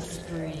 Spree.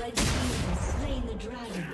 Red team has slain the dragon.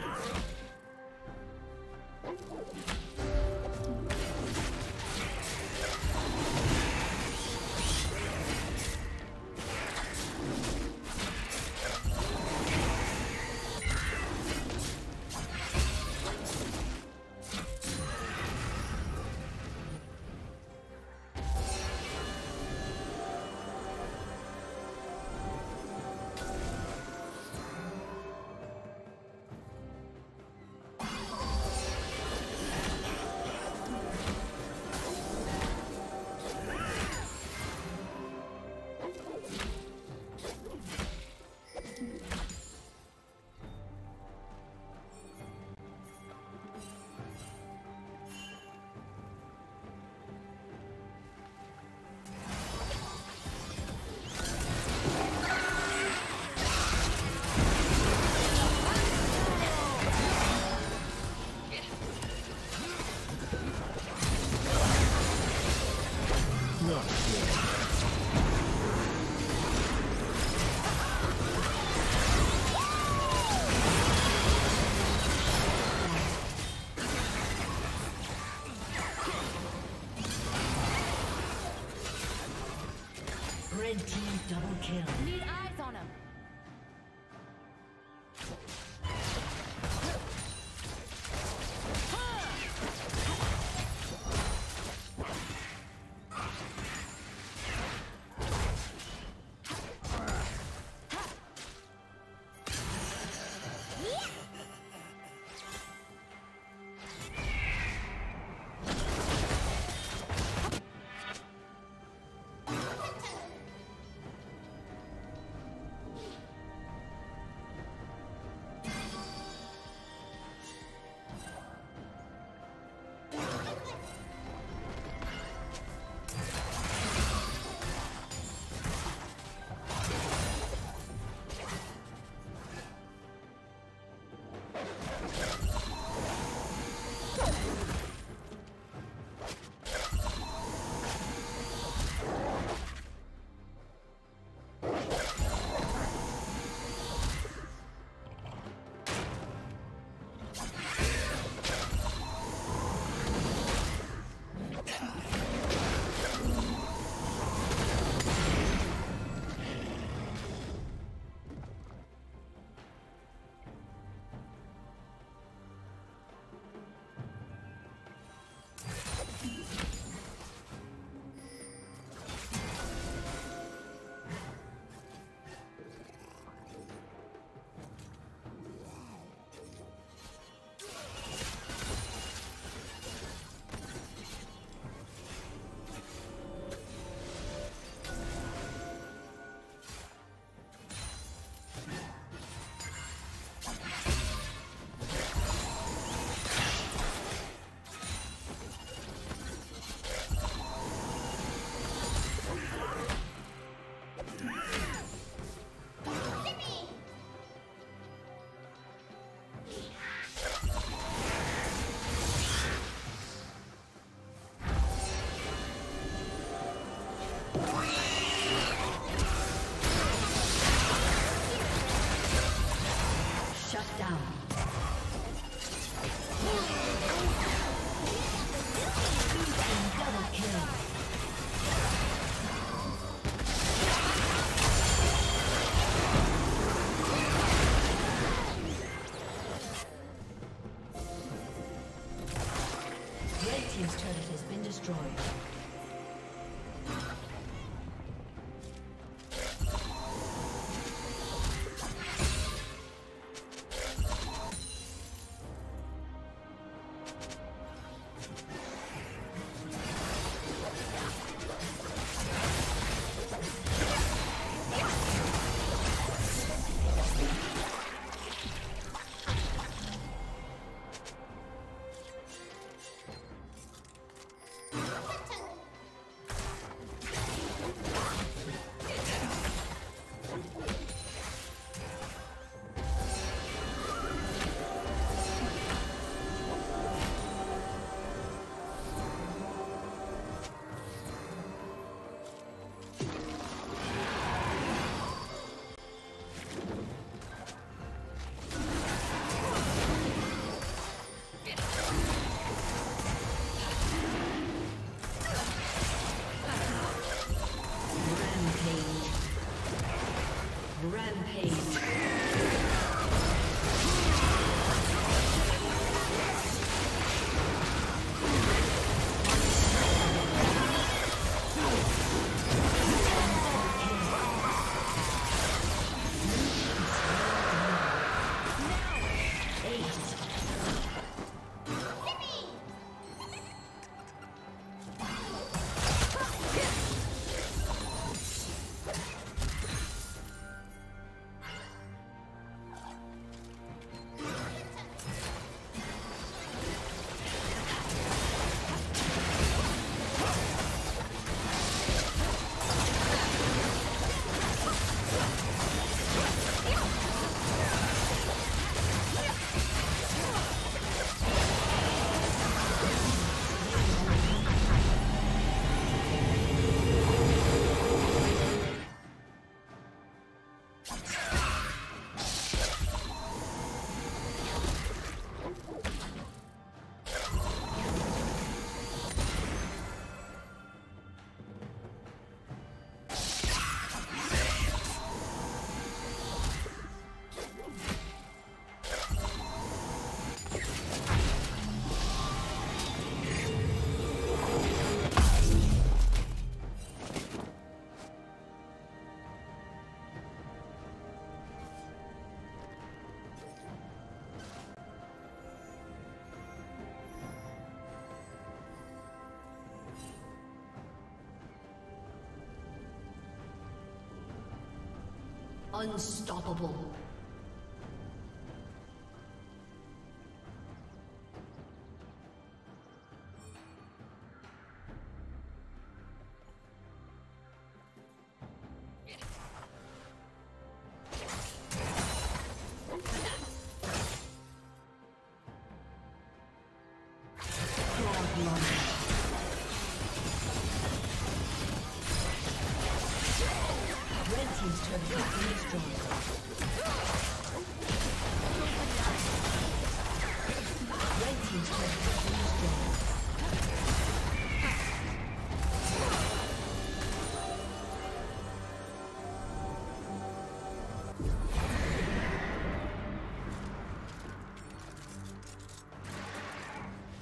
Double kill. Need eyes on him. Unstoppable.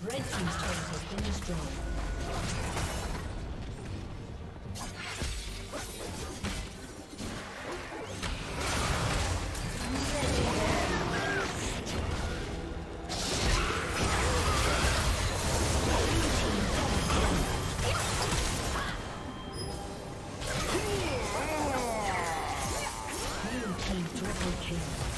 Red team's turret has been destroyed. Blue team triple kill.